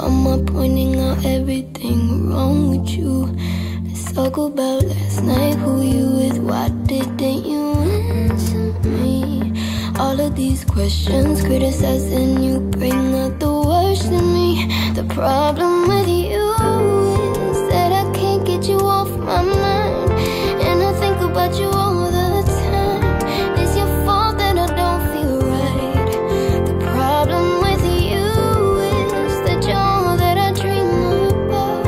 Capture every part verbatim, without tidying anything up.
Mama pointing out everything wrong with you. Let's talk about last night, who you with, why didn't you answer me? All of these questions, criticizing you, bring out the worst in me. The problem with you is that I can't get you off my mind, and I think about you all the time. It's your fault that I don't feel right. The problem with you is that you're all that I dream about,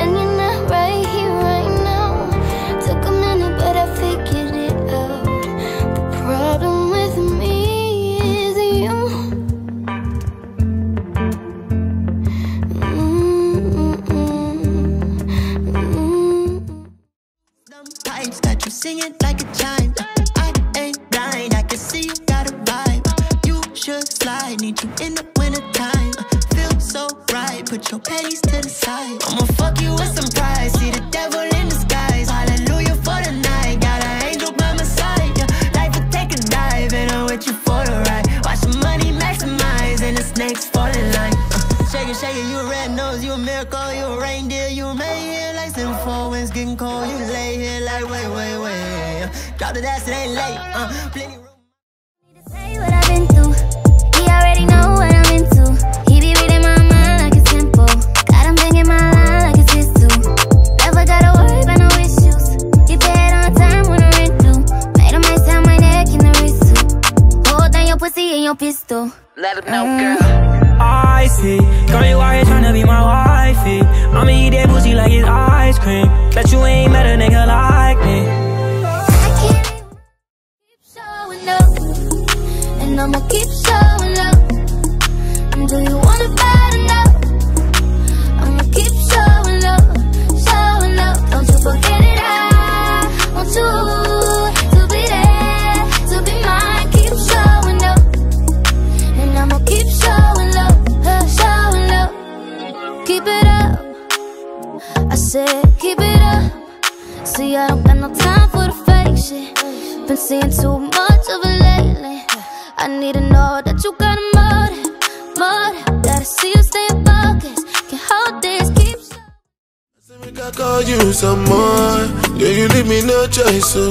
and you're not right here right now. Took a minute but I figured it out. The problem with me is you. Sometimes that you sing it like a chime. I ain't blind, I can see you got a vibe. You should slide, need you in the wintertime. Feel so right, put your pennies to the side. I'ma fuck you with some pride, see the devil in disguise. Hallelujah for the night, got an angel by my side. Yeah, life will take a dive and I'm with you for the ride. Watch the money maximize and the snakes fall in line. Uh, shake it, shake it, you a red nose, you a miracle, you a reindeer, you made it like some four winds getting cold. You lay here like wait, wait, wait. Drop the dance, it ain't late. Uh, plenty room. Say what I've been through. He already know what I'm into. He be reading my mind like it's simple. Got him banging my line like it's his too. Never gotta worry about no issues. He paid on time when I rent due. Made him ice down my neck and the wrist too. Hold down your pussy and your pistol. Let him know, girl. Mm, I see. Girl, you out here tryna be my wifey. I'ma eat that pussy like it's ice cream. Bet you ain't met a nigga like me. I'ma keep showing up. Do you wanna fight enough? I'ma keep showing up, showing up. Don't you forget it, I want you to be there, to be mine. Keep showing up, and I'ma keep showing up, showing up. Keep it up, I said keep it up. See, I don't got no time for the fake shit. Been seeing too much of it lately. I need to know that you got a motive, motive. Gotta see you stay focused. Can't hold this, keep showing. I said, make I call you some more. Yeah, you leave me no choice, so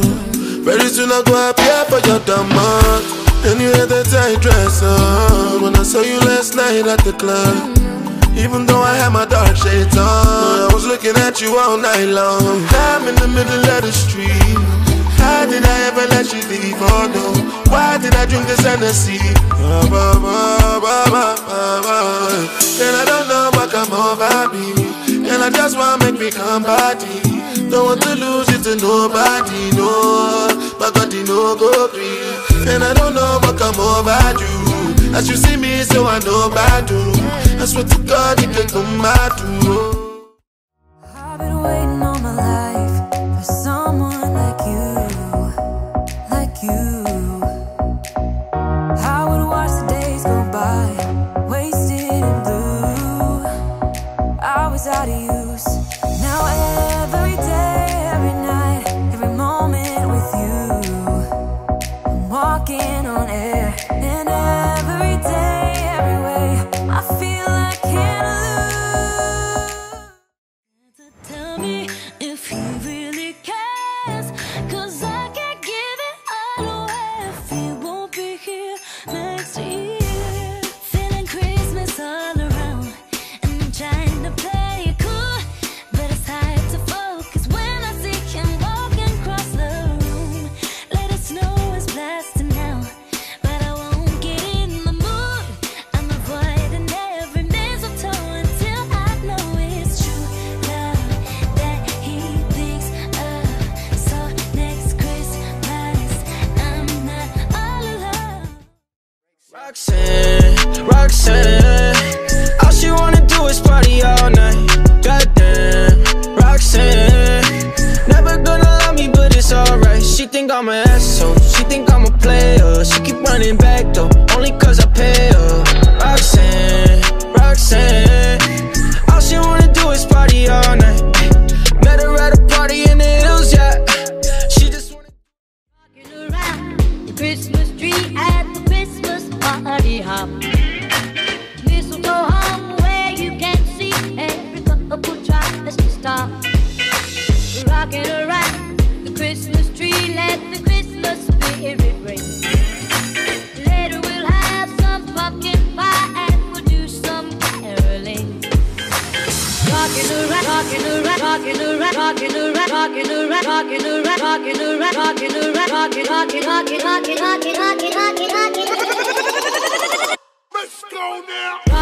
very soon I go up here for your dumb mark. And you had that tight dress on when I saw you last night at the club. Even though I had my dark shades on, I was looking at you all night long. I'm in the middle of the street. How did I ever let you leave? Oh no, why did I drink this Hennessy? Ba, ba, ba, ba, ba, ba. And I don't know what come over me, and I just wanna make me come party. Don't want to lose it to nobody, no. But God, you know, go free. And I don't know what come over you. As you see me, so I know about you. I swear to God, you can come back to me. I've been waiting all my life for someone like you. You, I would watch the days go by, wasted in blue. I was out of use. Now every day, every night, every moment with you, I'm walking on air. And every day, every way, I feel I can't lose. So tell me if you really cares, 'cause I can't give it. Roxanne, Roxanne, all she wanna do is party all night. Goddamn, Roxanne, never gonna love me, but it's alright. She think I'm an asshole, she think I'm a player. She keep running back though, only 'cause I pay her. Roxanne, Roxanne, all she wanna do is party all night. Met her at a party in the hills, yeah. She just wanna walking around the Christmas tree at the Christmas party hop. Mistletoe home where you can Let's go now.